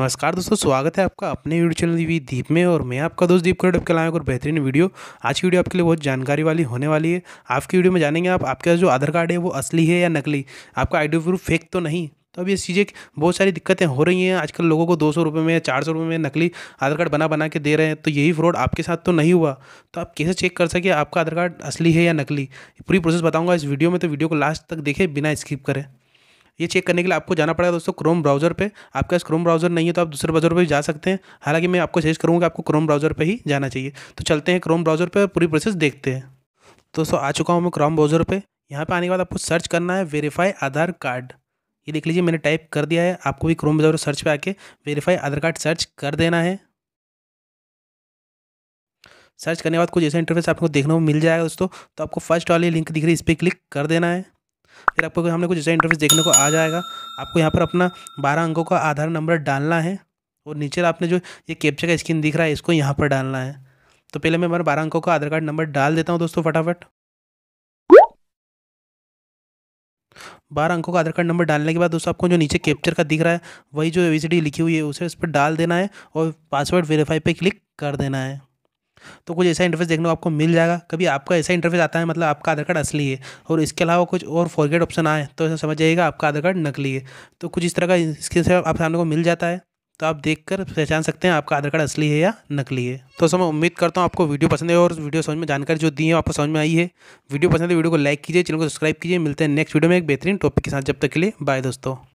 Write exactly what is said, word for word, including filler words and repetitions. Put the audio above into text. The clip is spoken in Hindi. नमस्कार दोस्तों, स्वागत है आपका अपने यूट्यूब चैनल उव दीप में। और मैं आपका दोस्त दीप करडप लाया और बेहतरीन वीडियो। आज की वीडियो आपके लिए बहुत जानकारी वाली होने वाली है। आपकी वीडियो में जानेंगे आप आपके जो आधार कार्ड है वो असली है या नकली, आपका आईडी प्रूफ फेक तो नहीं। तो अब ये चीज़ें बहुत सारी दिक्कतें हो रही हैं। आजकल लोगों को दो सौ रुपये में या चार सौ रुपये में नकली आधार कार्ड बना बना के दे रहे हैं। तो यही फ्रॉड आपके साथ तो नहीं हुआ? तो आप कैसे चेक कर सके आपका आधार कार्ड असली है या नकली, पूरी प्रोसेस बताऊँगा इस वीडियो में। तो वीडियो को लास्ट तक देखें बिना स्किप करें। ये चेक करने के लिए आपको जाना पड़ेगा दोस्तों क्रोम ब्राउज़र पे। आपके पास क्रोम ब्राउज़र नहीं है तो आप दूसरे ब्राउज़र पे भी जा सकते हैं। हालांकि मैं आपको सजेस्ट करूँगा आपको क्रोम ब्राउज़र पे ही जाना चाहिए। तो चलते हैं क्रोम ब्राउज़र पे, पूरी प्रोसेस देखते हैं। दोस्तों आ चुका हूँ मैं क्रोम ब्राउज़र पर। यहाँ पर आने के बाद आपको सर्च करना है वेरीफाई आधार कार्ड। ये देख लीजिए मैंने टाइप कर दिया है। आपको भी क्रोम ब्राउज़र सर्च पर आके वेरीफाई आधार कार्ड सर्च कर देना है। सर्च करने के बाद कुछ ऐसा इंटरफेस आपको देखने को मिल जाएगा दोस्तों। तो आपको फर्स्ट वाली लिंक दिख रही है, इस पर क्लिक कर देना है। फिर आपको हमने कुछ ऐसा इंटरफेस देखने को आ जाएगा। आपको यहाँ पर अपना बारह अंकों का आधार नंबर डालना है और नीचे आपने जो ये कैप्चा का स्क्रीन दिख रहा है इसको यहाँ पर डालना है। तो पहले मैं हमारे बारह अंकों का आधार कार्ड नंबर डाल देता हूँ दोस्तों फटाफट। बारह अंकों का आधार कार्ड नंबर डालने के बाद दोस्तों आपको जो नीचे कैप्चर का दिख रहा है वही जो एबीसीडी लिखी हुई है उसे उस पर डाल देना है और पासवर्ड वेरीफाई पे क्लिक कर देना है। तो कुछ ऐसा इंटरफेस देखने को आपको मिल जाएगा। कभी आपका ऐसा इंटरफेस आता है मतलब आपका आधार कार्ड असली है। और इसके अलावा कुछ और फॉरगेट ऑप्शन आए तो ऐसा समझ जाइएगा आपका आधार कार्ड नकली है। तो कुछ इस तरह का इसके से आप सामने को मिल जाता है। तो आप देखकर पहचान सकते हैं आपका आधार कार्ड असली है या नकली है। तो सब मैं उम्मीद करता हूँ आपको वीडियो पसंद है और वीडियो समझ में जानकारी जो दी है आपको समझ में आई है। वीडियो पसंद है वीडियो को लाइक कीजिए, चैनल को सब्सक्राइब कीजिए। मिलते हैं नेक्स्ट वीडियो में एक बेहतरीन टॉपिक के साथ। जब तक के लिए बाय दोस्तों।